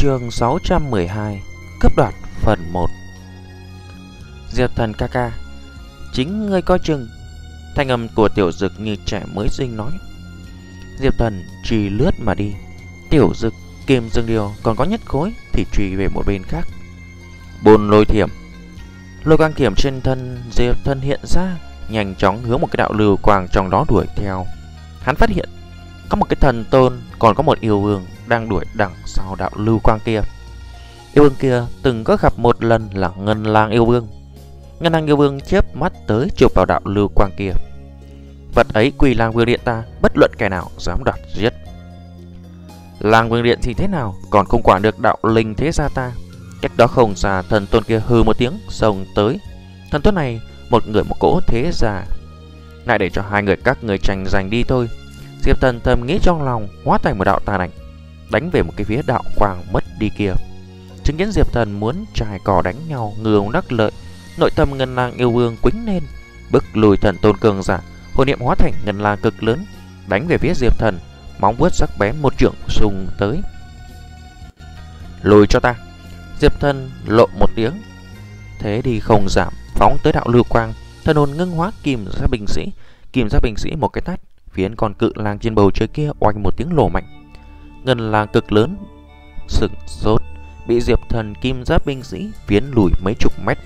Chương 612 Cướp đoạt phần 1. Diệp Thần ca ca, chính ngươi coi chừng. Thanh âm của Tiểu Dực như trẻ mới sinh nói. Diệp Thần trì lướt mà đi. Tiểu Dực, Kim Dương Điêu còn có Nhất Khối thì trì về một bên khác. Bồn lôi thiểm, lôi quang thiểm trên thân Diệp Thần hiện ra, nhanh chóng hướng một cái đạo lưu quang trong đó đuổi theo. Hắn phát hiện có một cái thần tôn, còn có một yêu vương đang đuổi đằng sau đạo lưu quang kia. Yêu vương kia từng có gặp một lần là Ngân Lang yêu vương. Ngân Lang yêu vương chớp mắt tới chụp vào đạo lưu quang kia. Vật ấy quy Lang Vương Điện ta, bất luận kẻ nào dám đoạt giết. Lang Vương Điện thì thế nào, còn không quản được đạo linh thế gia ta. Cách đó không xa, thần tôn kia hừ một tiếng xông tới. Thần tôn này một người một cỗ thế gia, lại để cho hai người các người tranh giành đi thôi. Diệp Thần thầm nghĩ trong lòng, hóa thành một đạo tàn ảnh đánh về một cái phía đạo quang mất đi kia. Chứng kiến Diệp Thần muốn chài cò đánh nhau ngư ông đắc lợi, nội tâm Ngân Lang yêu vương quĩnh lên, bức lùi thần tôn cường giả, hồn niệm hóa thành ngân lang cực lớn đánh về phía Diệp Thần, móng vuốt sắc bén một trượng sùng tới. Lùi cho ta! Diệp Thần lộ một tiếng, thế đi không giảm, phóng tới đạo lưu quang. Thần hồn ngưng hóa kìm ra binh sĩ, kìm ra binh sĩ một cái tát, khiến con cự lang trên bầu trời kia oanh một tiếng lổ mạnh. Ngân lang cực lớn sửng sốt, bị Diệp Thần kim giáp binh sĩ phiến lùi mấy chục mét.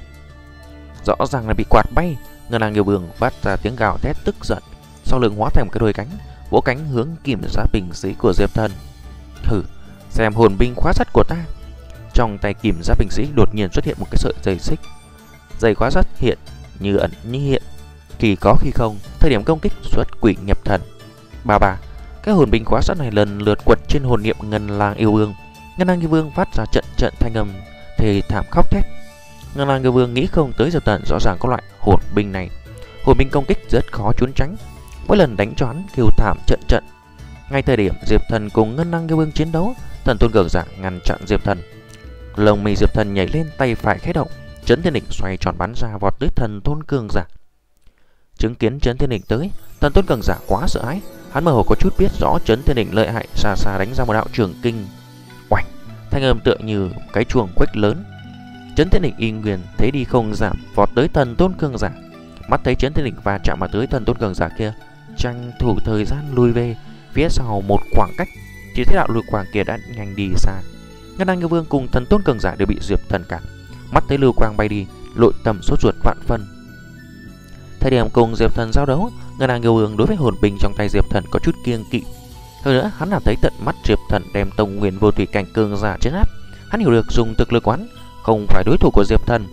Rõ ràng là bị quạt bay. Ngân Lang yêu vương phát ra tiếng gào thét tức giận, sau lưng hóa thành một cái đôi cánh, vỗ cánh hướng kim giáp binh sĩ của Diệp Thần. Thử xem hồn binh khóa sắt của ta. Trong tay kim giáp binh sĩ đột nhiên xuất hiện một cái sợi dây xích, dây khóa sắt hiện như ẩn như hiện, khi có khi không, thời điểm công kích xuất quỷ nhập thần. Bà, cái hồn binh khóa sắt này lần lượt quật trên hồn niệm Ngân Lang yêu vương. Ngân Lang yêu vương phát ra trận thanh âm thì thảm khóc thét. Ngân Lang yêu vương nghĩ không tới Diệp Thần rõ ràng có loại hồn binh này. Hồn binh công kích rất khó trốn tránh, mỗi lần đánh cho hắn kêu thảm trận. Ngay thời điểm Diệp Thần cùng Ngân Lang yêu vương chiến đấu, thần tôn cường giả ngăn chặn Diệp Thần. Lồng mì Diệp Thần nhảy lên, tay phải khẽ động, Chấn Thiên Đỉnh xoay tròn bắn ra vọt tới thần tôn cường giả. Chứng kiến Chấn Thiên Đỉnh tới, thần tôn cường giả quá sợ hãi, hắn mơ hồ có chút biết rõ Chấn Thiên Đỉnh lợi hại, xa xa đánh ra một đạo trường kinh. Oanh, thanh âm tựa như cái chuông quách lớn. Chấn Thiên Đỉnh y nguyên thế đi không giảm, vọt tới thần tôn cường giả. Mắt thấy Chấn Thiên Đỉnh va chạm mà tới, thần tôn cường giả kia tranh thủ thời gian lùi về phía sau một khoảng cách, chỉ thấy đạo lùi quang kia đã nhanh đi xa. Ngân Lang yêu vương cùng thần tôn cường giả đều bị Diệp Thần cản, mắt thấy lưu quang bay đi, nội tâm sốt ruột vạn phân. Thời điểm cùng Diệp Thần giao đấu, Ngân Lang yêu vương đối với hồn binh trong tay Diệp Thần có chút kiêng kỵ. Hơn nữa, hắn là thấy tận mắt Diệp Thần đem tông nguyên vô thủy cảnh cường giả trấn áp, hắn hiểu được dùng thực lực quán không phải đối thủ của Diệp Thần,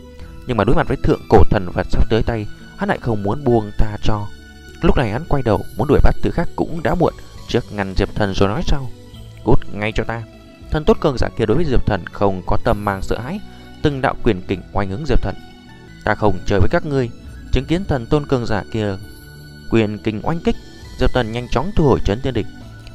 nhưng mà đối mặt với thượng cổ thần vật sắp tới tay, hắn lại không muốn buông tha cho. Lúc này hắn quay đầu muốn đuổi bắt thứ khác cũng đã muộn, trước ngăn Diệp Thần rồi nói sau. Cút ngay cho ta! Thần tốt cường giả kia đối với Diệp Thần không có tâm mang sợ hãi, từng đạo quyền kình oanh hướng Diệp Thần. Ta không chơi với các ngươi. Chứng kiến thần tôn cường giả kia quyền kình oanh kích, Diệp Thần nhanh chóng thu hồi Chấn Thiên Địch,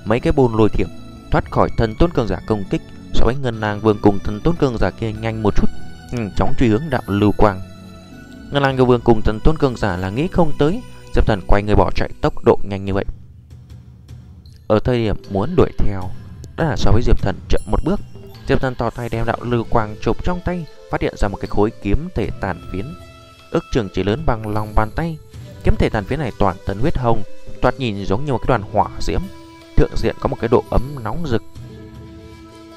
mấy cái bồn lôi thiểm thoát khỏi thần tôn cường giả công kích. So với Ngân Lang vương cùng thần tôn cường giả kia nhanh một chút, nhanh chóng truy hướng đạo lưu quang. Ngân Lang yêu vương cùng thần tôn cường giả là nghĩ không tới Diệp Thần quay người bỏ chạy tốc độ nhanh như vậy. Ở thời điểm muốn đuổi theo, đó là so với Diệp Thần chậm một bước. Diệp Thần tỏ tay đem đạo lưu quang chụp trong tay, phát hiện ra một cái khối kiếm thể tàn phiến ước chừng chỉ lớn bằng lòng bàn tay. Kiếm thể tàn phiến này toàn thân huyết hồng, toát nhìn giống như một cái đoàn hỏa diễm, thượng diện có một cái độ ấm nóng rực.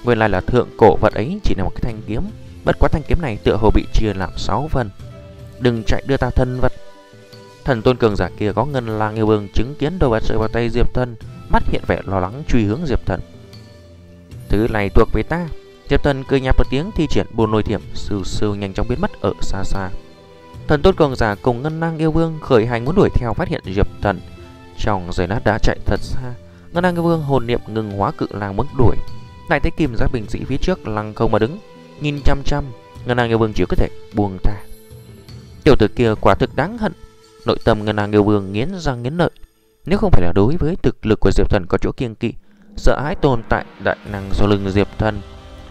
Nguyên lai là thượng cổ vật ấy chỉ là một cái thanh kiếm, bất quá thanh kiếm này tựa hồ bị chia làm 6 phần. Đừng chạy, đưa ta thân vật. Thần tôn cường giả kia có Ngân Lang yêu vương chứng kiến đồ vật rơi vào tay Diệp Thần, mắt hiện vẻ lo lắng truy hướng Diệp Thần. Thứ này thuộc về ta. Diệp Thần cười nhạt một tiếng, thi triển bồn lôi thiểm, sưu sưu nhanh chóng biến mất ở xa xa. Thần tôn cường giả cùng Ngân Lang yêu vương khởi hành muốn đuổi theo, phát hiện Diệp Thần trong giây lát đã chạy thật xa. Ngân Lang yêu vương hồn niệm ngừng hóa cự lang muốn đuổi, lại thấy kim giáp binh sĩ phía trước lăng không mà đứng, nhìn chăm chăm. Ngân Lang yêu vương chỉ có thể buông tha. Tiểu tử kia quả thực đáng hận. Nội tâm Ngân Lang yêu vương nghiến răng nghiến lợi. Nếu không phải là đối với thực lực của Diệp Thần có chỗ kiêng kỵ, sợ hãi tồn tại đại năng sau lưng Diệp Thần,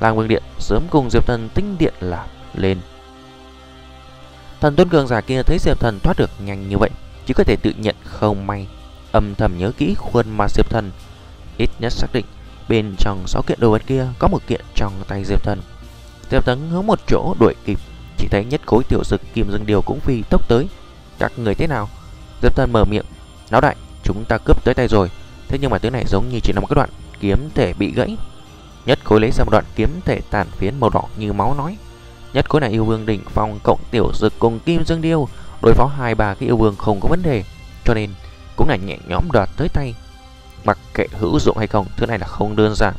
Lang Vương Điện sớm cùng Diệp Thần tinh điện làm lên. Thần tôn cường giả kia thấy Diệp Thần thoát được nhanh như vậy, chỉ có thể tự nhận không may, âm thầm nhớ kỹ khuôn mặt Diệp Thần, ít nhất xác định Bên trong 6 kiện đồ vật kia có một kiện trong tay Diệp Thần. Diệp Thần hướng một chỗ đuổi kịp, chỉ thấy nhất khối tiểu dực kim dương điều cũng phi tốc tới. Các người thế nào? Diệp Thần mở miệng, lão đại, chúng ta cướp tới tay rồi. Thế nhưng mà thứ này giống như chỉ là một cái đoạn kiếm thể bị gãy. Nhất khối lấy ra một đoạn kiếm thể tàn phiến màu đỏ như máu nói, nhất khối này yêu vương đỉnh phong cộng tiểu dực cùng kim dương điêu đối phó 2-3 cái yêu vương không có vấn đề, cho nên cũng là nhẹ nhõm đoạt tới tay. Mặc kệ hữu dụng hay không, thứ này là không đơn giản.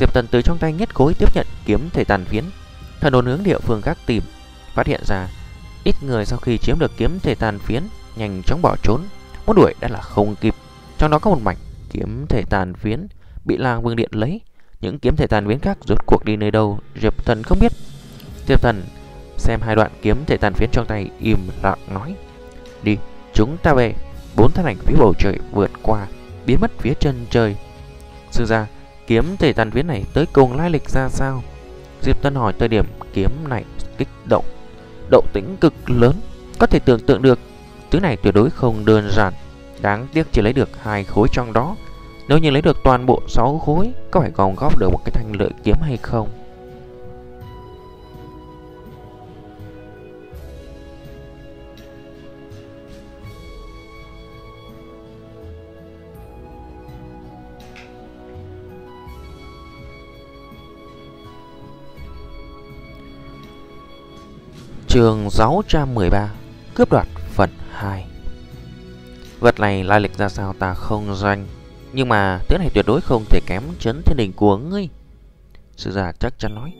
Diệp Thần từ trong tay nhất khối tiếp nhận kiếm thể tàn phiến, thần hồn hướng địa phương khác tìm, phát hiện ra ít người sau khi chiếm được kiếm thể tàn phiến nhanh chóng bỏ trốn, muốn đuổi đã là không kịp. Trong đó có một mảnh kiếm thể tàn phiến bị Lang Vương Điện lấy, những kiếm thể tàn phiến khác rốt cuộc đi nơi đâu Diệp Thần không biết. Diệp Thần xem hai đoạn kiếm thể tàn phiến trong tay, im lặng nói, đi, chúng ta về. 4 thân ảnh phía bầu trời vượt qua, biến mất phía chân trời. Sư gia, kiếm thể tàn phiến này tới cùng lai lịch ra sao? Diệp Thần hỏi. Thời điểm kiếm này kích động, động tĩnh cực lớn, có thể tưởng tượng được thứ này tuyệt đối không đơn giản. Đáng tiếc chỉ lấy được 2 khối trong đó, nếu như lấy được toàn bộ 6 khối, có phải gom góp được một cái thanh lợi kiếm hay không? Chương 613, cướp đoạt phần 2. Vật này lai lịch ra sao ta không doanh, nhưng mà thứ này tuyệt đối không thể kém Chấn Thiên Đỉnh của ngươi. Sư già chắc chắn nói,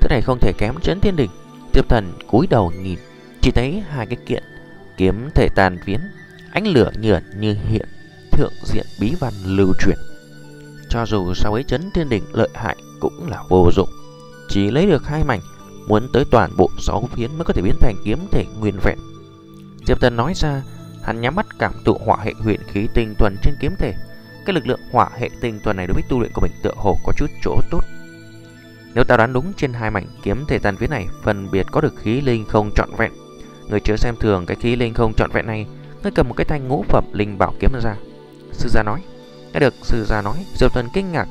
thứ này không thể kém Chấn Thiên Đỉnh. Diệp Thần cúi đầu nhìn, chỉ thấy hai cái kiện kiếm thể tàn phiến, ánh lửa nhợt như hiện, thượng diện bí văn lưu truyền. Cho dù sau ấy Chấn Thiên Đỉnh lợi hại cũng là vô dụng, chỉ lấy được 2 mảnh, muốn tới toàn bộ 6 phiến mới có thể biến thành kiếm thể nguyên vẹn. Diệp Thần nói ra, hắn nhắm mắt cảm thụ hỏa hệ huyền khí tinh thuần trên kiếm thể. Cái lực lượng hỏa hệ tinh thuần này đối với tu luyện của mình tựa hồ có chút chỗ tốt. Nếu ta đoán đúng, trên 2 mảnh kiếm thể tàn phiến này phân biệt có được khí linh không trọn vẹn. Người chớ xem thường cái khí linh không trọn vẹn này, ngươi cầm một cái thanh ngũ phẩm linh bảo kiếm ra. Sư gia nói. Nghe được sư gia nói, Diệp Thần kinh ngạc,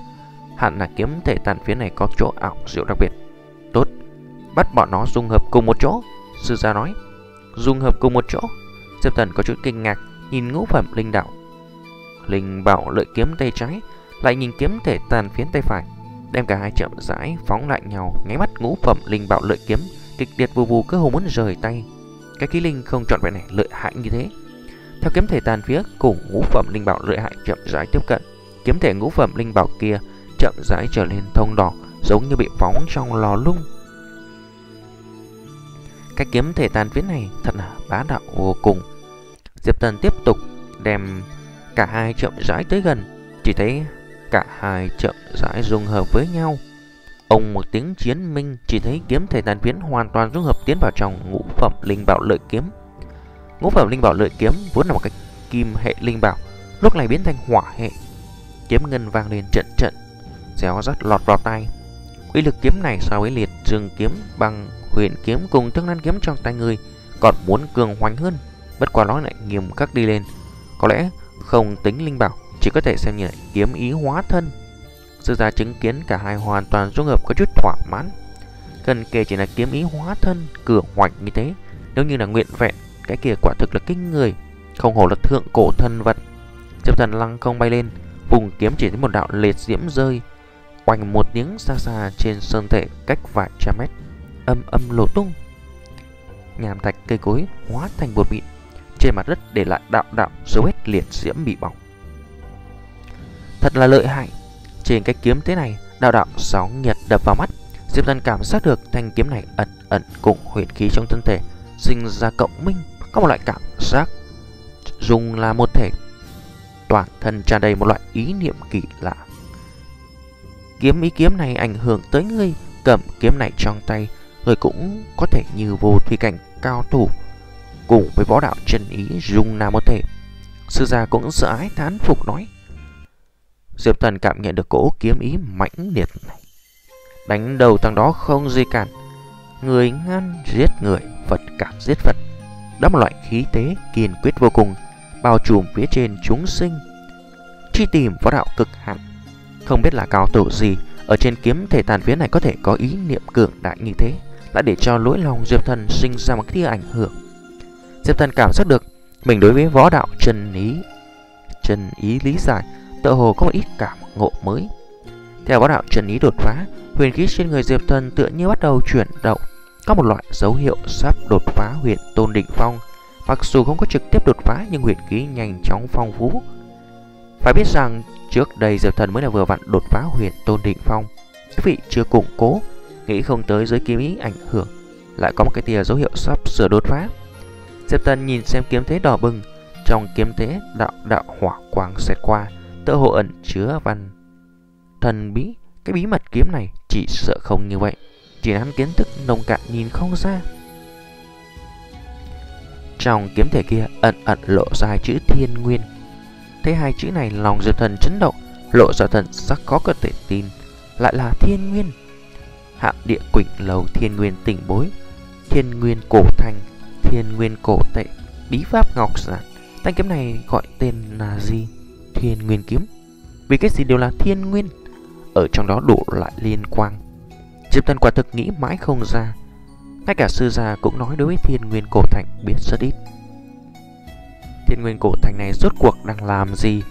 hẳn là kiếm thể tàn phiến này có chỗ ảo diệu đặc biệt. Tốt, bắt bọn nó dung hợp cùng một chỗ. Sư gia nói. Dung hợp cùng một chỗ? Diệp Thần có chút kinh ngạc, nhìn ngũ phẩm linh đạo linh bảo lợi kiếm tay trái, lại nhìn kiếm thể tàn phiến tay phải, đem cả hai chậm rãi phóng lại nhau. Nháy mắt, ngũ phẩm linh bảo lợi kiếm kịch liệt vù vù, cơ hồ muốn rời tay. Cái khí linh không trọn vẹn này lợi hại như thế. Theo kiếm thể tàn phiến cùng ngũ phẩm linh bảo lợi hại chậm rãi tiếp cận, kiếm thể ngũ phẩm linh bảo kia chậm rãi trở lên thông đỏ, giống như bị phóng trong lò lung. Cái kiếm thể tàn phiến này thật là bá đạo vô cùng. Diệp Thần tiếp tục đem cả hai chậm rãi tới gần, chỉ thấy cả hai chậm rãi dung hợp với nhau. Ông một tiếng chiến minh, chỉ thấy kiếm thể tàn phiến hoàn toàn dung hợp tiến vào trong ngũ phẩm linh bảo lợi kiếm. Ngũ phẩm linh bảo lợi kiếm vốn là một cái kim hệ linh bảo, lúc này biến thành hỏa hệ. Kiếm ngân vang lên trận trận, réo rắt lọt vào tai. Uy lực kiếm này so với liệt dương kiếm, bằng huyền kiếm cùng thương lan kiếm trong tay người còn muốn cường hoành hơn, bất quá nó lại nghiêm khắc đi lên, có lẽ không tính linh bảo, chỉ có thể xem như kiếm ý hóa thân. Sư gia chứng kiến cả hai hoàn toàn dung hợp có chút thỏa mãn. Cần kể chỉ là kiếm ý hóa thân cường hoành như thế, nếu như là nguyện vẹn, cái kia quả thực là kinh người, không hổ là thượng cổ thần vật. Diệp Thần lăng không bay lên, vùng kiếm chỉ thấy một đạo liệt diễm rơi, oanh một tiếng xa xa trên sơn thể cách vài trăm mét, âm âm lộ tung, nhàm thạch cây cối hóa thành bột mịn, trên mặt đất để lại đạo đạo dấu vết liệt diễm bị bỏng. Thật là lợi hại. Trên cái kiếm thế này đạo đạo sóng nhiệt đập vào mắt, Diệp Thần cảm giác được thanh kiếm này ẩn ẩn cùng huyền khí trong thân thể sinh ra cộng minh, có một loại cảm giác dùng là một thể, toàn thân tràn đầy một loại ý niệm kỳ lạ. Kiếm ý kiếm này ảnh hưởng tới ngươi, cầm kiếm này trong tay người cũng có thể như vô thủy cảnh cao thủ cùng với võ đạo chân ý dung là một thể. Sư gia cũng sợ hãi thán phục nói. Diệp Thần cảm nhận được cỗ kiếm ý mãnh liệt này, đánh đầu thằng đó không gì cản, người ngăn giết người, Phật cản giết Phật. Đó một loại khí thế kiên quyết vô cùng, bao trùm phía trên chúng sinh, truy tìm võ đạo cực hạn. Không biết là cao thủ gì ở trên kiếm thể tàn phiến này có thể có ý niệm cường đại như thế, đã để cho lỗi lòng Diệp Thần sinh ra một cái tia ảnh hưởng. Diệp Thần cảm giác được mình đối với võ đạo chân ý lý giải tựa hồ có một ít cảm ngộ mới. Theo võ đạo chân ý đột phá, huyền khí trên người Diệp Thần tựa như bắt đầu chuyển động, có một loại dấu hiệu sắp đột phá huyền tôn đỉnh phong. Mặc dù không có trực tiếp đột phá nhưng huyền khí nhanh chóng phong phú. Phải biết rằng trước đây Diệp Thần mới là vừa vặn đột phá huyền tôn đỉnh phong, cái vị chưa củng cố, nghĩ không tới dưới kiếm ý ảnh hưởng lại có một cái tia dấu hiệu sắp sửa đột phá. Diệp Thần nhìn xem kiếm thế đỏ bừng, trong kiếm thế đạo hỏa quang xẹt qua, tựa hồ ẩn chứa văn thần bí. Cái bí mật kiếm này chỉ sợ không như vậy, chỉ là hắn kiến thức nông cạn nhìn không ra. Trong kiếm thể kia ẩn lộ ra hai chữ Thiên Nguyên. Thấy hai chữ này, lòng Diệp Thần chấn động, lộ ra thần sắc khó có thể tin, lại là Thiên Nguyên. Hạm địa Quỳnh Lầu, Thiên Nguyên Tỉnh Bối, Thiên Nguyên Cổ Thành, Thiên Nguyên Cổ Tệ, Bí Pháp Ngọc Giản. Thanh kiếm này gọi tên là gì? Thiên Nguyên kiếm. Vì cái gì đều là Thiên Nguyên, ở trong đó đủ lại liên quan. Diệp Thần quả thực nghĩ mãi không ra. Ngay cả sư gia cũng nói đối với Thiên Nguyên Cổ Thành biết rất ít. Thiên Nguyên Cổ Thành này rốt cuộc đang làm gì?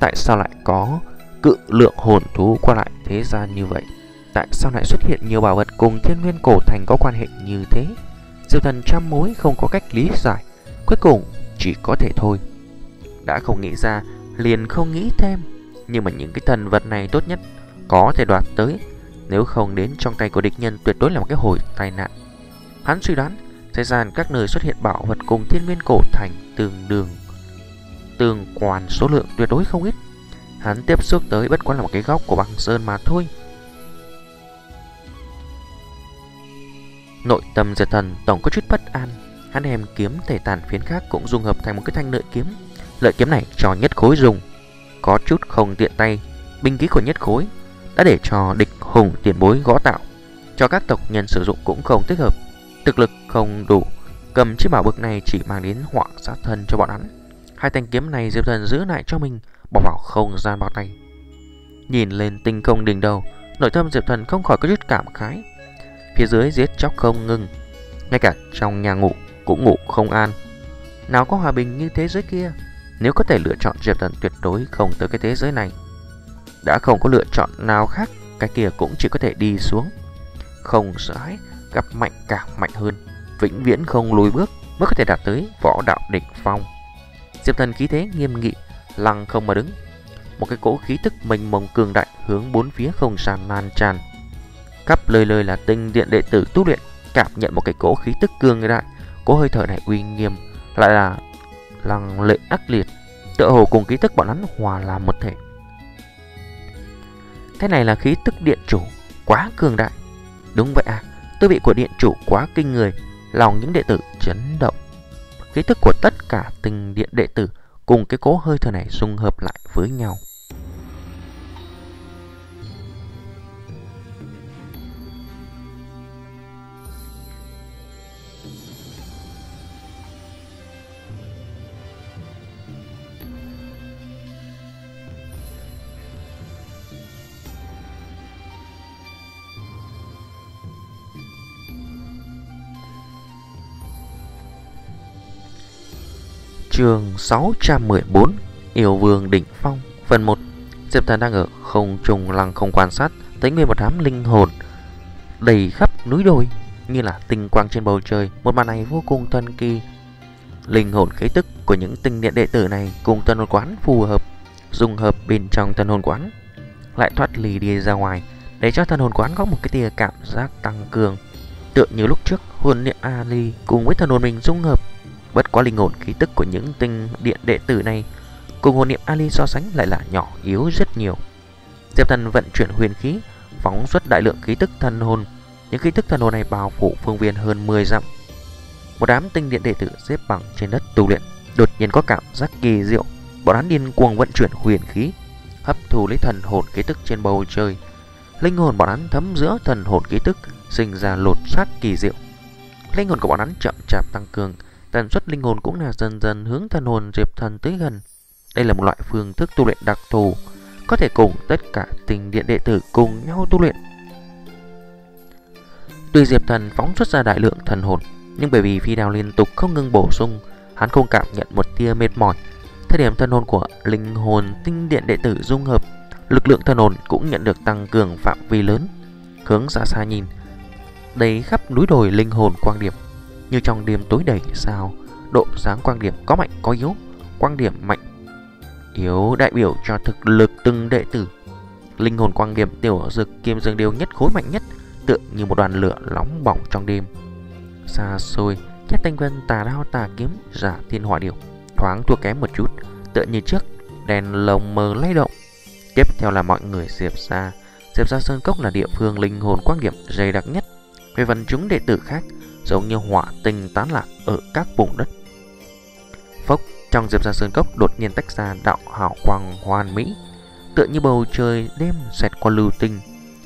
Tại sao lại có cự lượng hồn thú qua lại thế gian như vậy? Tại sao lại xuất hiện nhiều bảo vật cùng Thiên Nguyên Cổ Thành có quan hệ như thế? Diệp Thần trăm mối không có cách lý giải, cuối cùng chỉ có thể thôi. Đã không nghĩ ra liền không nghĩ thêm, nhưng mà những cái thần vật này tốt nhất có thể đoạt tới, nếu không đến trong tay của địch nhân tuyệt đối là một cái hồi tai nạn. Hắn suy đoán thế gian các nơi xuất hiện bảo vật cùng Thiên Nguyên Cổ Thành tương quan số lượng tuyệt đối không ít. Hắn tiếp xúc tới bất quá là một cái góc của băng sơn mà thôi. Nội tâm Diệp Thần tổng có chút bất an, hắn đem kiếm thể tàn phiến khác cũng dung hợp thành một cái thanh lợi kiếm. Lợi kiếm này cho Nhất Khối dùng, có chút không tiện tay. Binh khí của Nhất Khối đã để cho địch hùng tiền bối gõ tạo, cho các tộc nhân sử dụng cũng không thích hợp. Thực lực không đủ, cầm chiếc bảo bực này chỉ mang đến họa sát thân cho bọn hắn. Hai thanh kiếm này Diệp Thần giữ lại cho mình, bỏ vào không gian bao tay. Nhìn lên tinh không đỉnh đầu, nội tâm Diệp Thần không khỏi có chút cảm khái. Phía dưới giết chóc không ngừng, ngay cả trong nhà ngủ cũng ngủ không an. Nào có hòa bình như thế giới kia. Nếu có thể lựa chọn, Diệp Thần tuyệt đối không tới cái thế giới này. Đã không có lựa chọn nào khác, cái kia cũng chỉ có thể đi xuống. Không sợ hãi, gặp mạnh càng mạnh hơn, vĩnh viễn không lùi bước, mới có thể đạt tới võ đạo đỉnh phong. Diệp Thần khí thế nghiêm nghị, lăng không mà đứng. Một cái cỗ khí tức mênh mông cường đại hướng bốn phía không gian lan tràn. Khắp lời là tinh điện đệ tử tu luyện cảm nhận một cái cỗ khí tức cường đại, cỗ hơi thở này uy nghiêm, lại là lăng lệ ác liệt, tựa hồ cùng khí tức bọn hắn hòa làm một thể. Cái này là khí tức điện chủ, quá cường đại. Đúng vậy à, tư vị của điện chủ quá kinh người, lòng những đệ tử chấn động. Khí tức của tất cả tinh điện đệ tử cùng cái cỗ hơi thở này dung hợp lại với nhau. Chương 614 Yêu Vương Đỉnh Phong Phần 1. Diệp Thần đang ở không trung lăng không quan sát, thấy nguyên một đám linh hồn đầy khắp núi đồi, như là tinh quang trên bầu trời. Một màn này vô cùng thần kỳ. Linh hồn khí tức của những tinh điện đệ tử này cùng thần hồn quán phù hợp, dung hợp bên trong thần hồn quán, lại thoát lì đi ra ngoài, để cho thần hồn quán có một cái tia cảm giác tăng cường. Tựa như lúc trước hồn niệm Ali cùng với thần hồn mình dung hợp. Bất quá linh hồn khí tức của những tinh điện đệ tử này cùng hồn niệm Ali so sánh lại là nhỏ yếu rất nhiều. Diệp Thần vận chuyển huyền khí, phóng xuất đại lượng khí tức thần hồn. Những khí tức thần hồn này bao phủ phương viên hơn 10 dặm. Một đám tinh điện đệ tử xếp bằng trên đất tu luyện, đột nhiên có cảm giác kỳ diệu. Bọn hắn điên cuồng vận chuyển huyền khí, hấp thu lấy thần hồn khí tức trên bầu trời. Linh hồn bọn hắn thấm giữa thần hồn khí tức, sinh ra lột xác kỳ diệu. Linh hồn của bọn hắn chậm chạp tăng cường, tần suất linh hồn cũng là dần dần hướng thần hồn Diệp Thần tới gần. Đây là một loại phương thức tu luyện đặc thù, có thể cùng tất cả tình điện đệ tử cùng nhau tu luyện. Tuy Diệp Thần phóng xuất ra đại lượng thần hồn, nhưng bởi vì phi đao liên tục không ngừng bổ sung, hắn không cảm nhận một tia mệt mỏi. Thời điểm thần hồn của linh hồn tinh điện đệ tử dung hợp, lực lượng thần hồn cũng nhận được tăng cường phạm vi lớn. Hướng xa xa nhìn, đầy khắp núi đồi linh hồn quang điểm, như trong đêm tối đầy sao. Độ sáng quang điểm có mạnh có yếu, quang điểm mạnh yếu đại biểu cho thực lực từng đệ tử. Linh hồn quang điểm tiểu dực kim dương điêu nhất khối mạnh nhất, tựa như một đoàn lửa nóng bỏng trong đêm. Xa xôi, Nhất Thanh Vân tà đao tà kiếm giả thiên hỏa điểu thoáng thua kém một chút, tựa như trước đèn lồng mờ lay động. Tiếp theo là mọi người Diệp gia. Diệp gia sơn cốc là địa phương linh hồn quang điểm dày đặc nhất. Về phần chúng đệ tử khác, giống như hỏa tinh tán lạc ở các vùng đất. Phốc, trong Diệp gia sơn cốc đột nhiên tách ra đạo hào quang hoàn mỹ, tựa như bầu trời đêm xẹt qua lưu tinh,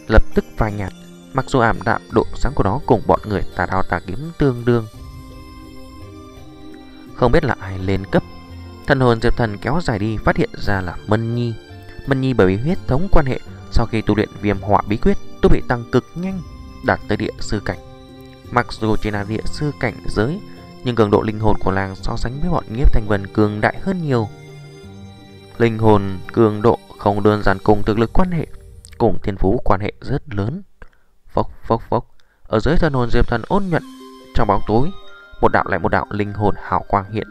lập tức phai nhạt. Mặc dù ảm đạm, độ sáng của nó cùng bọn người tà đao tà kiếm tương đương. Không biết là ai lên cấp. Thần hồn Diệp Thần kéo dài đi, phát hiện ra là Mân Nhi. Mân Nhi bởi vì huyết thống quan hệ, sau khi tu luyện viêm hỏa bí quyết, tu bị tăng cực nhanh, đạt tới địa sư cảnh. Mặc dù chỉ là địa sư cảnh giới, nhưng cường độ linh hồn của làng so sánh với bọn Nhiếp Thanh Vân cường đại hơn nhiều. Linh hồn cường độ không đơn giản cùng thực lực quan hệ, cùng thiên phú quan hệ rất lớn. Phốc phốc phốc, ở dưới thần hồn Diệp Thần ôn nhuận, trong bóng tối, một đạo lại một đạo linh hồn hào quang hiện.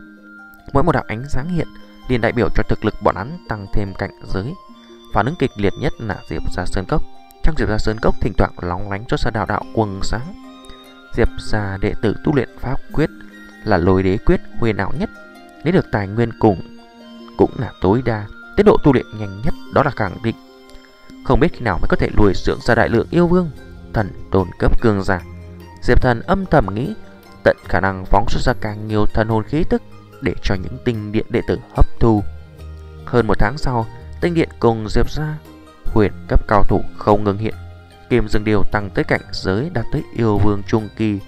Mỗi một đạo ánh sáng hiện liền đại biểu cho thực lực bọn hắn tăng thêm cảnh giới. Phản ứng kịch liệt nhất là Diệp gia sơn cốc. Trong Diệp gia sơn cốc thỉnh thoảng lóng lánh cho ra đạo đạo quầng sáng. Diệp gia đệ tử tu luyện pháp quyết là lôi đế quyết huyền ảo nhất, lấy được tài nguyên cùng cũng là tối đa, tiến độ tu luyện nhanh nhất, đó là khẳng định. Không biết khi nào mới có thể nuôi dưỡng ra đại lượng yêu vương thần tôn cấp cường giả. Diệp Thần âm thầm nghĩ, tận khả năng phóng xuất ra càng nhiều thần hồn khí tức để cho những tinh điện đệ tử hấp thu. Hơn một tháng sau, tinh điện cùng Diệp gia huyền cấp cao thủ không ngừng hiện. Kim Dương Điêu tăng tới cảnh giới đạt tới yêu vương trung kỳ.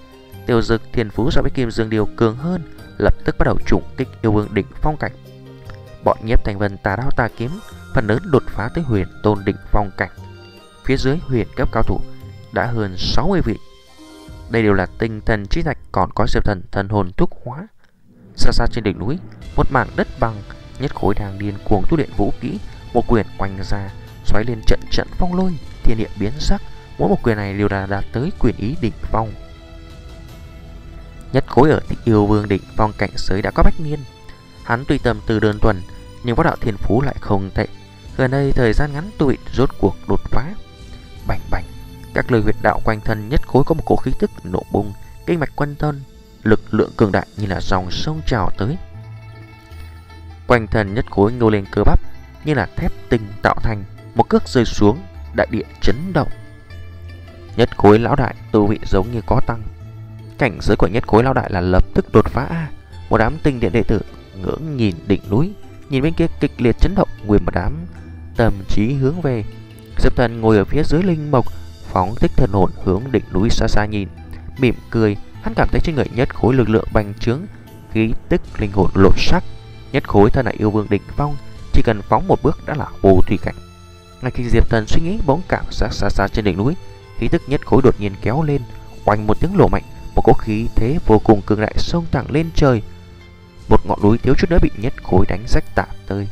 Tiêu Dực thiên phú so với Kim Dương Điêu cường hơn, lập tức bắt đầu trùng kích yêu vương đỉnh phong cảnh. Bọn Nhiếp Thanh Vân tà đao tà kiếm phần lớn đột phá tới huyền tôn đỉnh phong cảnh. Phía dưới huyền cấp cao thủ đã hơn 60 vị. Đây đều là tinh thần trí thạch, còn có Diệp Thần thần hồn thúc hóa. Xa xa trên đỉnh núi, một mảng đất bằng, Nhất Khối đang điên cuồng tu luyện vũ kỹ, một quyền quanh ra, xoáy lên trận trận phong lôi, thiên địa biến sắc, mỗi một quyền này đều đã đạt tới quyền ý đỉnh phong. Nhất Khối ở yêu vương đỉnh phong cảnh giới đã có bách niên. Hắn tùy tầm từ đơn thuần, nhưng võ đạo thiên phú lại không tệ. Gần đây thời gian ngắn tụi rốt cuộc đột phá. Bành bành, các lời huyệt đạo quanh thân Nhất Khối có một cổ khí tức nổ bùng, kinh mạch quanh thân lực lượng cường đại như là dòng sông trào tới. Quanh thân Nhất Khối ngô lên cơ bắp như là thép tinh tạo thành, một cước rơi xuống, đại địa chấn động. Nhất Khối lão đại tu vị giống như có tăng. Cảnh giới của Nhất Khối lão đại là lập tức đột phá a. Một đám tinh điện đệ tử ngưỡng nhìn đỉnh núi, nhìn bên kia kịch liệt chấn động, nguyên một đám tâm trí hướng về. Diệp Thần ngồi ở phía dưới linh mộc, phóng thích thần hồn hướng đỉnh núi xa xa nhìn, mỉm cười. Hắn cảm thấy trên người Nhất Khối lực lượng bành trướng, khí tức linh hồn lột sắc. Nhất Khối thân là yêu vương đỉnh phong, chỉ cần phóng một bước đã là vô thủy cảnh. Ngay khi Diệp Thần suy nghĩ, bỗng cảm giác xa xa trên đỉnh núi, khí tức Nhất Khối đột nhiên kéo lên, oanh một tiếng nổ mạnh, một cỗ khí thế vô cùng cường đại xông thẳng lên trời. Một ngọn núi thiếu chút nữa bị Nhất Khối đánh rách tả tơi.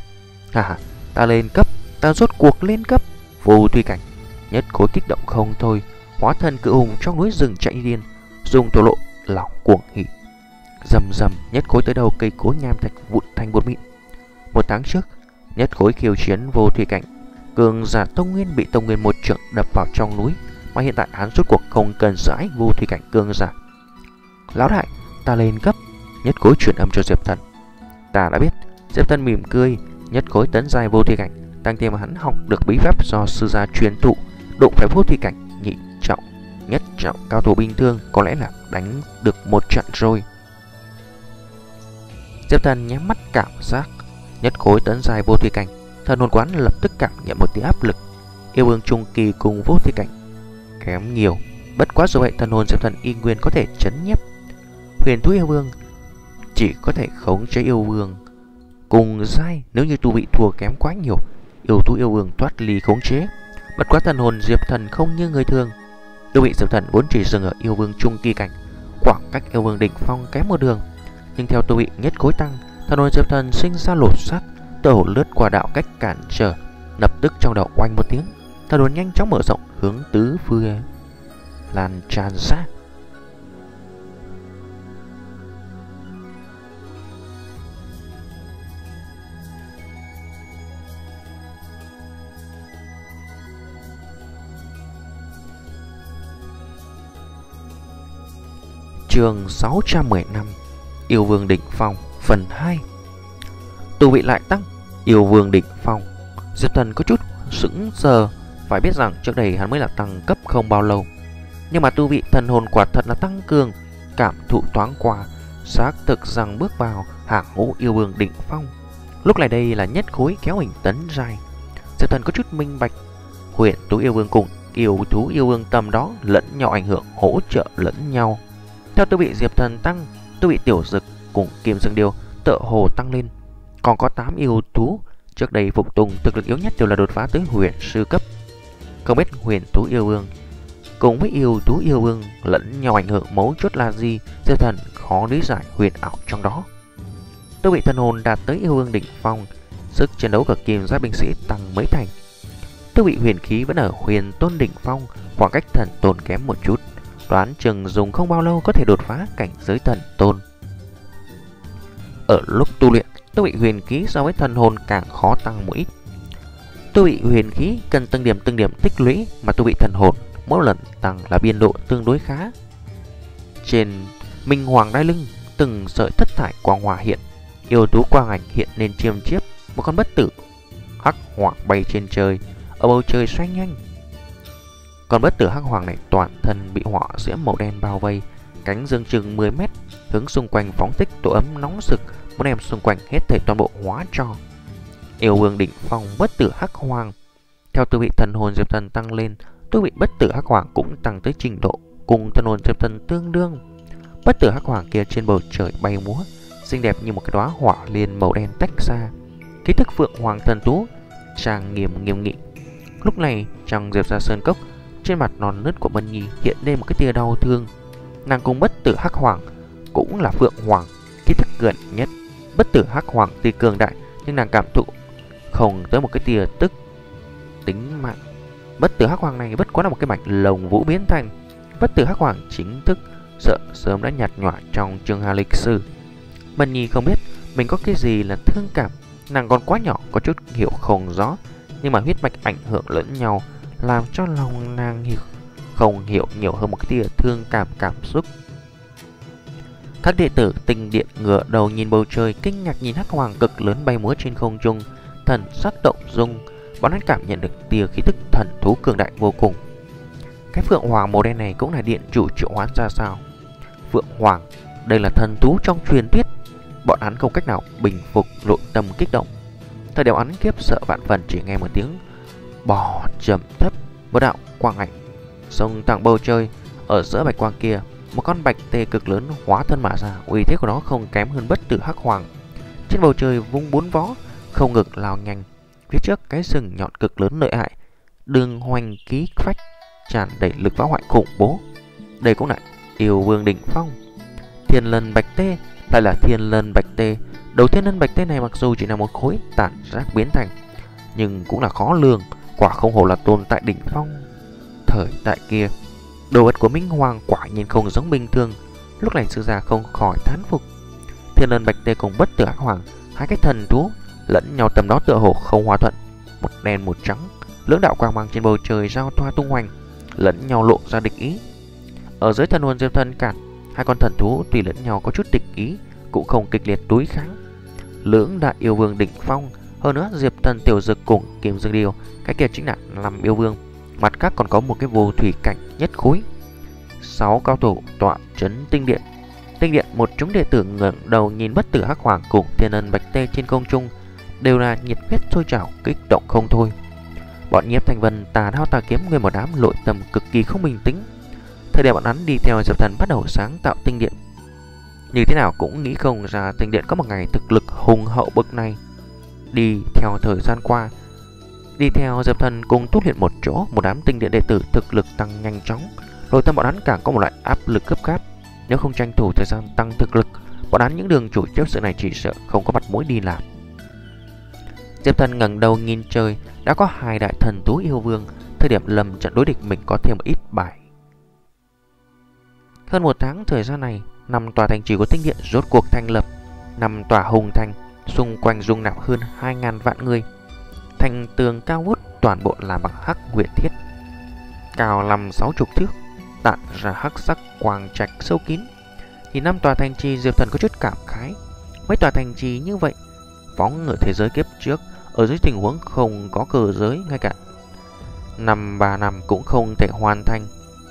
Haha, ta lên cấp, ta rốt cuộc lên cấp, vô thủy cảnh. Nhất Khối kích động không thôi, hóa thân cự hùng trong núi rừng chạy điên, dùng thổ lộ lỏng cuồng hỉ. Rầm rầm, Nhất Khối tới đầu cây cối nham thạch vụn thành bột mịn. Một tháng trước, Nhất Khối khiêu chiến vô thủy cảnh, cường giả tông nguyên bị tông nguyên một trượng đập vào trong núi, mà hiện tại hắn rút cuộc không cần giải vô thủy cảnh cường giả. Lão đại, ta lên cấp. Nhất Khối truyền âm cho Diệp Thần. Ta đã biết. Diệp Thần mỉm cười. Nhất Khối tấn giai vô thủy cảnh, tăng thêm hắn học được bí pháp do sư gia truyền thụ, đụng phải vô thủy cảnh nhị trọng, nhất trọng cao thủ bình thường có lẽ là đánh được một trận rồi. Diệp Thần nhắm mắt cảm giác Nhất Khối tấn giai vô thủy cảnh, thần hồn quán lập tức cảm nhận một tia áp lực. Yêu vương trung kỳ cùng vô thủy cảnh kém nhiều, bất quá dù vậy thần hồn Diệp Thần y nguyên có thể chấn nhiếp. Huyền thú yêu vương chỉ có thể khống chế yêu vương cùng giai, nếu như tu vị thua kém quá nhiều, yêu thú yêu ương thoát ly khống chế. Bất quá thần hồn Diệp Thần không như người thường. Lúc bị Diệp Thần vốn chỉ dừng ở yêu vương trung kỳ cảnh, khoảng cách yêu vương đỉnh phong kém một đường, nhưng theo tu bị nhất khối tăng, thần hồn Diệp Thần sinh ra lột xác, tơ hồn lướt qua đạo cách cản trở, lập tức trong đầu oanh một tiếng, thần hồn nhanh chóng mở rộng hướng tứ phương lan tràn ra. Chương 615 Yêu Vương Đỉnh Phong phần 2. Tu vị lại tăng, Yêu Vương Đỉnh Phong. Diệp Thần có chút sững sờ, phải biết rằng trước đây hắn mới là tăng cấp không bao lâu, nhưng mà tu vị thần hồn quả thật là tăng cường. Cảm thụ thoáng qua, xác thực rằng bước vào hạng ngũ Yêu Vương Đỉnh Phong. Lúc này đây là nhất khối kéo hình tấn dài. Diệp Thần có chút minh bạch, huyện tú yêu vương cùng yêu thú yêu vương tầm đó lẫn nhau ảnh hưởng, hỗ trợ lẫn nhau. Theo tu vị Diệp Thần tăng, tu vị Tiểu Dực cùng Kim Dương Điêu tựa hồ tăng lên. Còn có 8 yêu thú trước đây phục tùng thực lực yếu nhất đều là đột phá tới huyền sư cấp. Không biết huyền thú yêu vương cùng với yêu thú yêu vương lẫn nhau ảnh hưởng mấu chốt là gì, Diệp Thần khó lý giải huyền ảo trong đó. Tu vị thần hồn đạt tới yêu vương đỉnh phong, sức chiến đấu của kim giáp binh sĩ tăng mấy thành. Tu vị huyền khí vẫn ở huyền tôn đỉnh phong, khoảng cách thần tôn kém một chút. Đoán chừng dùng không bao lâu có thể đột phá cảnh giới thần tôn. Ở lúc tu luyện, tu vị huyền khí so với thần hồn càng khó tăng một ít. Tu vị huyền khí cần từng điểm tích lũy, mà tu vị thần hồn mỗi lần tăng là biên độ tương đối khá. Trên minh hoàng đai lưng, từng sợi thất thải quang hòa hiện, yêu thú quang ảnh hiện lên chiêm chiếp, một con bất tử hắc hoàng bay trên trời, ở bầu trời xoay nhanh. Còn bất tử hắc hoàng này toàn thân bị hỏa diễm màu đen bao vây, cánh dương chừng 10 mét, hướng xung quanh phóng thích tổ ấm nóng sực, muốn đem xung quanh hết thảy toàn bộ hóa cho. Yêu vương đỉnh phong bất tử hắc hoàng. Theo tu vị thần hồn Diệp Thần tăng lên, tu vị bất tử hắc hoàng cũng tăng tới trình độ cùng thần hồn Diệp Thần tương đương. Bất tử hắc hoàng kia trên bầu trời bay múa, xinh đẹp như một cái đóa hỏa liên màu đen tách ra, khí thức phượng hoàng thần tú, trang nghiêm nghị. Lúc này trong Diệp gia sơn cốc, trên mặt non nớt của Bân Nhi hiện lên một cái tia đau thương. Nàng cùng bất tử hắc hoàng cũng là phượng hoàng, khí thức gần nhất. Bất tử hắc hoàng tuy cường đại, nhưng nàng cảm thụ không tới một cái tia tức tính mạng. Bất tử hắc hoàng này bất quá là một cái mảnh lồng vũ biến thành. Bất tử hắc hoàng chính thức sợ sớm đã nhạt nhòa trong trường hà lịch sử. Bân Nhi không biết mình có cái gì là thương cảm, nàng còn quá nhỏ, có chút hiểu không rõ, nhưng mà huyết mạch ảnh hưởng lẫn nhau, làm cho lòng nàng không hiểu nhiều hơn một cái tia thương cảm xúc. Các đệ tử Tinh Điện ngửa đầu nhìn bầu trời, kinh ngạc nhìn hắc hoàng cực lớn bay múa trên không trung, thần sắc động dung. Bọn hắn cảm nhận được tia khí tức thần thú cường đại vô cùng. Cái phượng hoàng màu đen này cũng là điện chủ triệu hoán ra sao? Phượng hoàng, đây là thần thú trong truyền thuyết. Bọn hắn không cách nào bình phục nội tâm kích động. Thời điểm hắn kiếp sợ vạn phần, chỉ nghe một tiếng bò trầm thấp, một đạo quang ảnh xông thẳng bầu trời. Ở giữa bạch quang kia, một con bạch tê cực lớn hóa thân mà ra, uy thế của nó không kém hơn bất tử hắc hoàng. Trên bầu trời vung 4 vó, không ngực lao nhanh. Phía trước cái sừng nhọn cực lớn lợi hại, đường hoành ký phách, tràn đầy lực phá hoại khủng bố. Đây cũng là yêu vương đỉnh phong. Thiên lân bạch tê lại là thiên lân bạch tê. Đầu thiên lân bạch tê này mặc dù chỉ là một khối tản rác biến thành, nhưng cũng là khó lường. Quả không hổ là tồn tại đỉnh phong thời đại kia. Đồ vật của Minh Hoàng quả nhiên không giống bình thường. Lúc này sư gia không khỏi thán phục. Thiên lân bạch tê cùng bất tử hắc hoàng, hai cái thần thú lẫn nhau tầm đó tựa hồ không hòa thuận, một đen một trắng, lưỡng đạo quang mang trên bầu trời giao thoa tung hoành, lẫn nhau lộ ra địch ý. Ở dưới thần hồn Diệp Thần cản, hai con thần thú tuy lẫn nhau có chút địch ý, cũng không kịch liệt đối kháng. Lưỡng đại yêu vương đỉnh phong. Hơn nữa Diệp Thần, Tiểu Dực cùng Kim Dương Điêu, cái kia chính là 5 yêu vương, mặt khác còn có một cái vô thủy cảnh nhất khối. 6 cao thủ tọa trấn Tinh Điện. Tinh Điện một chúng đệ tử ngẩng đầu nhìn bất tử hắc hoàng cùng thiên ân bạch tê trên không trung, đều là nhiệt huyết sôi trào, kích động không thôi. Bọn Nhiếp Thanh Vân, Tà Thao, Tà Kiếm người một đám nội tâm cực kỳ không bình tĩnh. Thời điểm bọn hắn đi theo Diệp Thần bắt đầu sáng tạo Tinh Điện, như thế nào cũng nghĩ không ra Tinh Điện có một ngày thực lực hùng hậu bậc này. Đi theo thời gian qua, Đi theo Diệp Thần cùng túc hiện một chỗ, một đám tinh điện đệ tử thực lực tăng nhanh chóng. Nội tâm bọn hắn càng có một loại áp lực gấp gáp, nếu không tranh thủ thời gian tăng thực lực, bọn hắn những đường chủ chấp sự này chỉ sợ không có mặt mũi đi làm. Diệp Thần ngẩng đầu nhìn trời, đã có hai đại thần thú yêu vương, thời điểm lầm trận đối địch mình có thêm một ít bài. Hơn một tháng thời gian này, 5 tòa thành trì của tinh điện rốt cuộc thành lập, 5 tòa hùng thành xung quanh dung nạp hơn 2000 vạn người. Thành tường cao vút toàn bộ là bằng hắc huyệt thiết, cao 5-60 thước, tản ra hắc sắc quang trạch sâu kín. Thì 5 tòa thành trì Diệp Thần có chút cảm khái, mấy tòa thành trì như vậy phóng ở thế giới kiếp trước, ở dưới tình huống không có cơ giới, ngay cả 3 năm cũng không thể hoàn thành.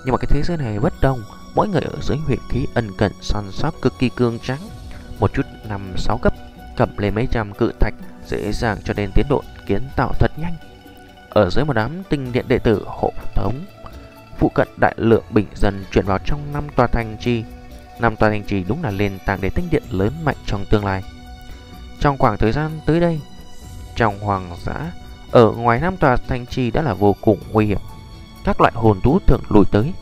Nhưng mà cái thế giới này bất đồng, mỗi người ở dưới huyệt khí ân cận săn sóc cực kỳ cương trắng, một chút 5-6 cấp cầm lên mấy trăm cự thạch, dễ dàng cho đến tiến độ kiến tạo thật nhanh. Ở dưới một đám tinh điện đệ tử hộ thống, phụ cận đại lượng bình dân chuyển vào trong 5 tòa thành trì. 5 tòa thành trì đúng là nền tảng để tinh điện lớn mạnh trong tương lai. Trong khoảng thời gian tới đây, trong hoàng dã, ở ngoài 5 tòa thành trì đã là vô cùng nguy hiểm. Các loại hồn thú thường lùi tới,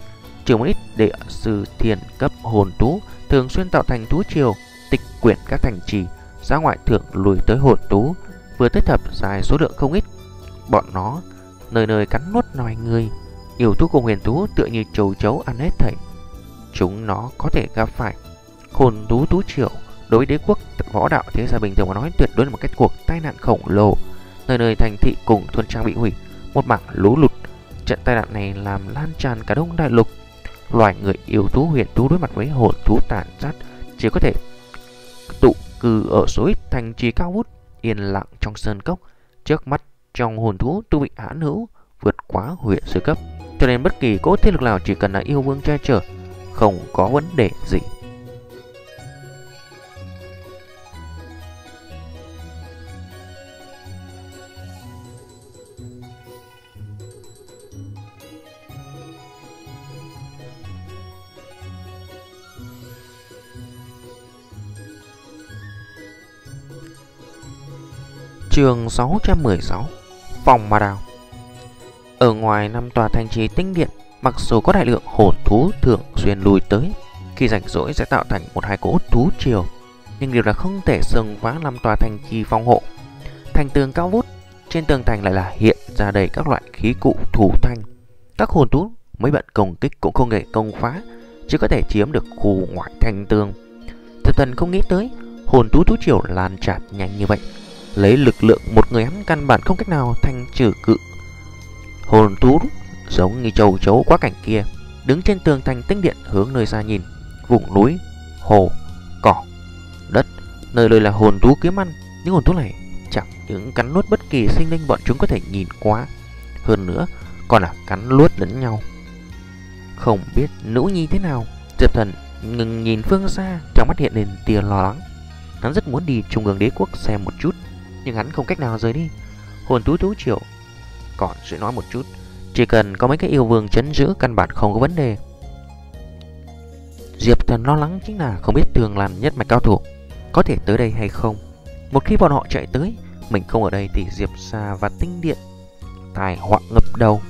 trừ một ít địa sư thiền cấp hồn thú thường xuyên tạo thành thú triều, tịch quyển các thành trì. Giá ngoại thường lùi tới hồn thú vừa tới thập dài số lượng không ít, bọn nó nơi nơi cắn nuốt loài người, yêu thú cùng huyền thú tựa như châu chấu ăn hết thảy chúng nó có thể gặp phải. Hồn thú thú triều đối đế quốc võ đạo thế gia bình thường mà nói tuyệt đối là một cái cuộc tai nạn khổng lồ, nơi nơi thành thị cùng thôn trang bị hủy, một mảng lũ lụt. Trận tai nạn này làm lan tràn cả Đông Đại Lục, loài người yêu thú huyền thú đối mặt với hồn thú tàn sát chỉ có thể tụ cư ở số ít thành trì cao vút, yên lặng trong sơn cốc. Trước mắt trong hồn thú tu vị hãn hữu vượt quá huyễn sư cấp, cho nên bất kỳ cỗ thế lực nào chỉ cần là yêu vương che chở không có vấn đề gì. Chương 616 Phòng Ma Đào. Ở ngoài 5 tòa thành trì tinh điện, mặc dù có đại lượng hồn thú thường xuyên lùi tới, khi rảnh rỗi sẽ tạo thành 1-2 cỗ thú triều, nhưng điều là không thể xông phá 5 tòa thành trì phòng hộ. Thành tường cao vút, trên tường thành lại là hiện ra đầy các loại khí cụ thủ thành. Các hồn thú mấy bận công kích cũng không thể công phá, chứ có thể chiếm được khu ngoại thành tường. Thật thần không nghĩ tới hồn thú thú triều lan tràn nhanh như vậy, lấy lực lượng một người hắn căn bản không cách nào thanh trừ cự. Hồn thú giống như châu chấu quá cảnh kia, đứng trên tường thành tinh điện hướng nơi xa nhìn, vùng núi, hồ, cỏ, đất, nơi đây là hồn thú kiếm ăn. Những hồn thú này chẳng những cắn nuốt bất kỳ sinh linh bọn chúng có thể nhìn qua, hơn nữa còn là cắn nuốt lẫn nhau. Không biết nữ nhi thế nào, Diệp Thần ngừng nhìn phương xa, trong mắt hiện lên tia lo lắng. Hắn rất muốn đi trung ương đế quốc xem một chút, nhưng hắn không cách nào rời đi hồn thú thú triều. Còn sẽ nói một chút, chỉ cần có mấy cái yêu vương chấn giữ căn bản không có vấn đề. Diệp Thần lo lắng chính là không biết Thường Làm nhất mạch cao thủ có thể tới đây hay không. Một khi bọn họ chạy tới, mình không ở đây thì Diệp Sa và tinh điện tài họa ngập đầu.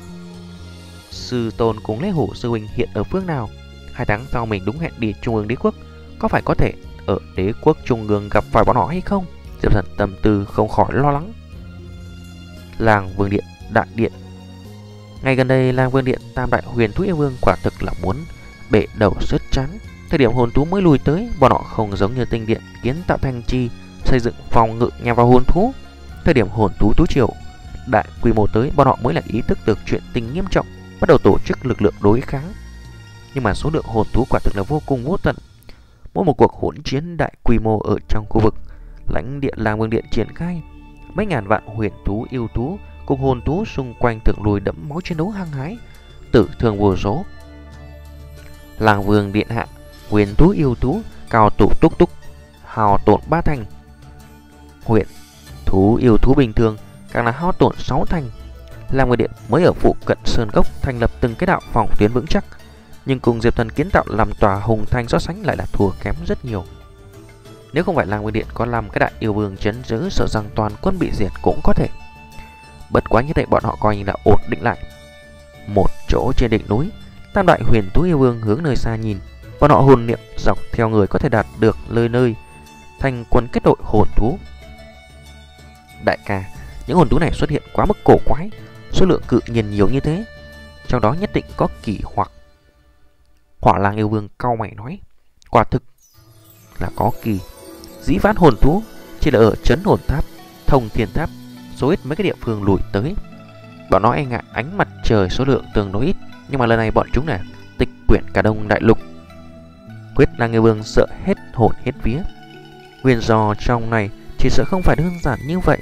Sư tôn cùng Lê Hổ sư huynh hiện ở phương nào? 2 tháng sau mình đúng hẹn đi trung ương đế quốc, có phải có thể ở đế quốc trung ương gặp phải bọn họ hay không? Diệp Thần tâm tư không khỏi lo lắng. Làng Vương Điện, Đại Điện. Ngay gần đây Làng Vương Điện tam đại huyền thú yêu vương quả thực là muốn bể đầu sứt chán. Thời điểm hồn thú mới lùi tới, bọn họ không giống như tinh điện kiến tạo thành trì, xây dựng phòng ngự nhằm vào hồn thú. Thời điểm hồn thú thú triều đại quy mô tới, bọn họ mới là ý thức được chuyện tình nghiêm trọng, bắt đầu tổ chức lực lượng đối kháng. Nhưng mà số lượng hồn thú quả thực là vô cùng vô tận. Mỗi một cuộc hỗn chiến đại quy mô ở trong khu vực lãnh địa Làng Vương Điện triển khai, mấy ngàn vạn huyền thú, yêu thú cùng hồn thú xung quanh thường lùi đẫm máu chiến đấu hăng hái, tử thương vô số. Làng Vương Điện hạ, huyền thú, yêu thú cao thủ túc túc hao tổn 3 thành, huyền thú, yêu thú bình thường càng là hao tổn 6 thành. Làng Vương Điện mới ở phụ cận sơn cốc thành lập từng cái đạo phòng tuyến vững chắc, nhưng cùng Diệp Thần kiến tạo làm tòa hùng thành so sánh lại là thua kém rất nhiều. Nếu không phải Làng Nguyên Điện có làm cái đại yêu vương chấn giữ, sợ rằng toàn quân bị diệt cũng có thể. bất quá như vậy bọn họ coi như là ổn định lại. Một chỗ trên đỉnh núi, Tam Đại Huyền Thú Yêu Vương hướng nơi xa nhìn, bọn họ hồn niệm dọc theo người có thể đạt được nơi nơi, thành quân kết đội hồn thú. Đại ca, những hồn thú này xuất hiện quá mức cổ quái, số lượng cự nhiên nhiều như thế, trong đó nhất định có kỳ hoặc. Hỏa Lang Yêu Vương cau mày nói, quả thực là có kỳ. Dĩ vãn hồn thú chỉ là ở Trấn Hồn Tháp, Thông Thiên Tháp, số ít mấy cái địa phương lùi tới. Bọn nó e ngại ánh mặt trời số lượng tương đối ít, nhưng mà lần này bọn chúng này tịch quyển cả Đông Đại Lục. Huyết Lang Yêu Vương sợ hết hồn hết vía. Nguyên do trong này chỉ sợ không phải đơn giản như vậy.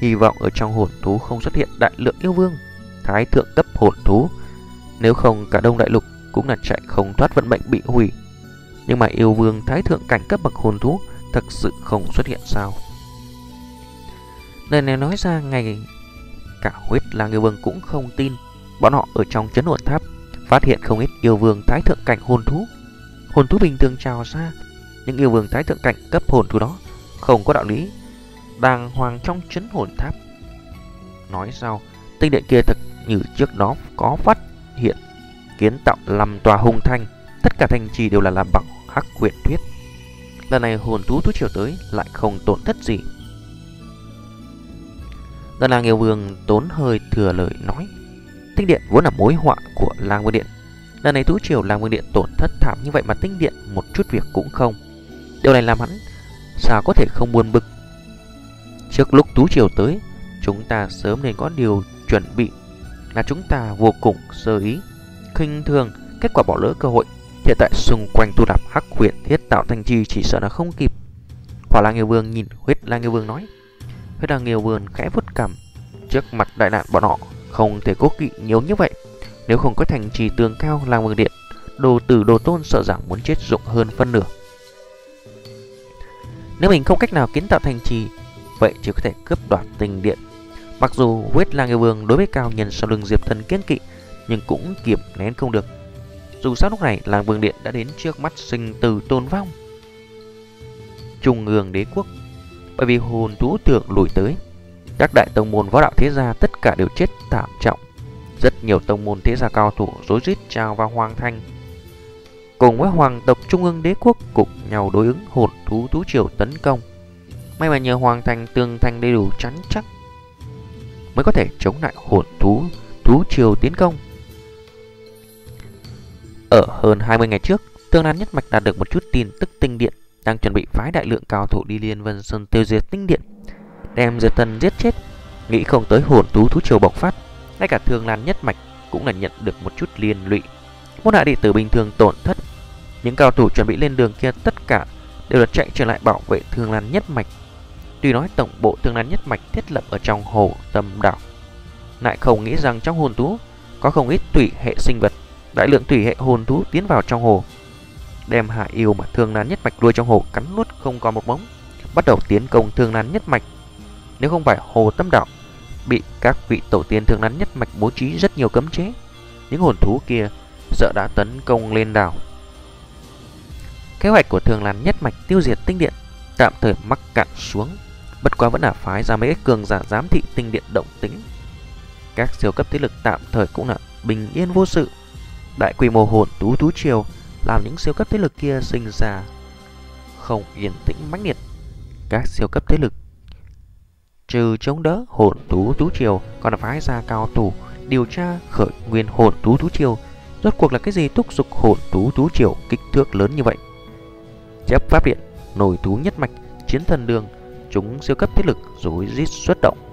Hy vọng ở trong hồn thú không xuất hiện đại lượng yêu vương, thái thượng cấp hồn thú. Nếu không cả Đông Đại Lục cũng là chạy không thoát vận mệnh bị hủy. Nhưng mà yêu vương thái thượng cảnh cấp bậc hồn thú thật sự không xuất hiện sao? Lời này nói ra ngày cả Huyết Lang Yêu Vương cũng không tin. Bọn họ ở trong Trấn Hồn Tháp phát hiện không ít yêu vương thái thượng cảnh hồn thú. Hồn thú bình thường trào ra, những yêu vương thái thượng cảnh cấp hồn thú đó không có đạo lý đàng hoàng trong Trấn Hồn Tháp. Nói sao tinh điện kia thật như trước đó có phát hiện, kiến tạo 5 tòa hùng thành, tất cả thành trì đều là làm bằng hắc huyền thuyết. Lần này hồn thú thú triều tới lại không tổn thất gì. Ngân Lang Yêu Vương tốn hơi thừa lời nói, tinh điện vốn là mối họa của Lang Vương Điện. Lần này thú triều Lang Vương Điện tổn thất thảm như vậy mà tinh điện một chút việc cũng không. Điều này làm hắn sao có thể không buồn bực. Trước lúc thú triều tới, chúng ta sớm nên có điều chuẩn bị, là chúng ta vô cùng sơ ý, khinh thường, kết quả bỏ lỡ cơ hội. Hiện tại xung quanh tu đạp hắc huyền thiết tạo thành trì chỉ sợ là không kịp. Hỏa Lang Yêu Vương nhìn Huyết Lang Yêu Vương nói. Huyết Lang Yêu Vương khẽ vuốt cằm, trước mặt đại nạn bọn họ không thể cố kỵ nhiều như vậy. Nếu không có thành trì tường cao Lang Vương Điện, đồ tử đồ tôn sợ rằng muốn chết rụng hơn phân nửa. Nếu mình không cách nào kiến tạo thành trì, vậy chỉ có thể cướp đoạt tinh điện. Mặc dù Huyết Lang Yêu Vương đối với cao nhân sau lưng Diệp Thần kiêng kỵ, nhưng cũng kiềm nén không được. Dù sao lúc này Lang Vương Điện đã đến trước mắt sinh tử tồn vong. Trung ương đế quốc, bởi vì hồn thú tưởng lùi tới, các đại tông môn võ đạo thế gia tất cả đều chết thảm trọng. Rất nhiều tông môn thế gia cao thủ rối rít trào vào hoàng thành, cùng với hoàng tộc trung ương đế quốc cùng nhau đối ứng hồn thú thú triều tấn công. May mà nhờ hoàng thành tường thành đầy đủ chắn chắc, mới có thể chống lại hồn thú thú triều tiến công. Ở hơn 20 ngày trước, Thương Lan Nhất Mạch đạt được một chút tin tức tinh điện đang chuẩn bị phái đại lượng cao thủ đi Liên Vân Sơn tiêu diệt tinh điện, đem Diệp Thần giết chết. Nghĩ không tới hồn thú thú triều bộc phát, ngay cả Thương Lan Nhất Mạch cũng là nhận được một chút liên lụy. Môn hạ đệ tử bình thường tổn thất, những cao thủ chuẩn bị lên đường kia tất cả đều là chạy trở lại bảo vệ Thương Lan Nhất Mạch. Tuy nói tổng bộ Thương Lan Nhất Mạch thiết lập ở trong hồ Tâm Đảo, lại không nghĩ rằng trong hồn thú có không ít thủy hệ sinh vật. Đại lượng thủy hệ hồn thú tiến vào trong hồ, đem hạ yêu mà Thương Lan Nhất Mạch nuôi trong hồ cắn nuốt không còn một mống, bắt đầu tiến công Thương Lan Nhất Mạch. Nếu không phải hồ Tâm Đảo bị các vị tổ tiên Thương Lan Nhất Mạch bố trí rất nhiều cấm chế, những hồn thú kia sợ đã tấn công lên đảo. Kế hoạch của Thương Lan Nhất Mạch tiêu diệt tinh điện tạm thời mắc cạn xuống, bất quá vẫn là phái ra mấy cường giả giám thị tinh điện động tính. Các siêu cấp thế lực tạm thời cũng là bình yên vô sự. Đại quy mô hồn thú thú triều làm những siêu cấp thế lực kia sinh ra không yên tĩnh mãnh liệt. Các siêu cấp thế lực trừ chống đỡ hồn thú thú triều còn phái ra cao thủ điều tra khởi nguyên hồn thú thú triều. Rốt cuộc là cái gì thúc giục hồn thú thú triều kích thước lớn như vậy? Chép pháp điện, nổi thú Nhất Mạch, Chiến Thần Đường, chúng siêu cấp thế lực rối rít xuất động.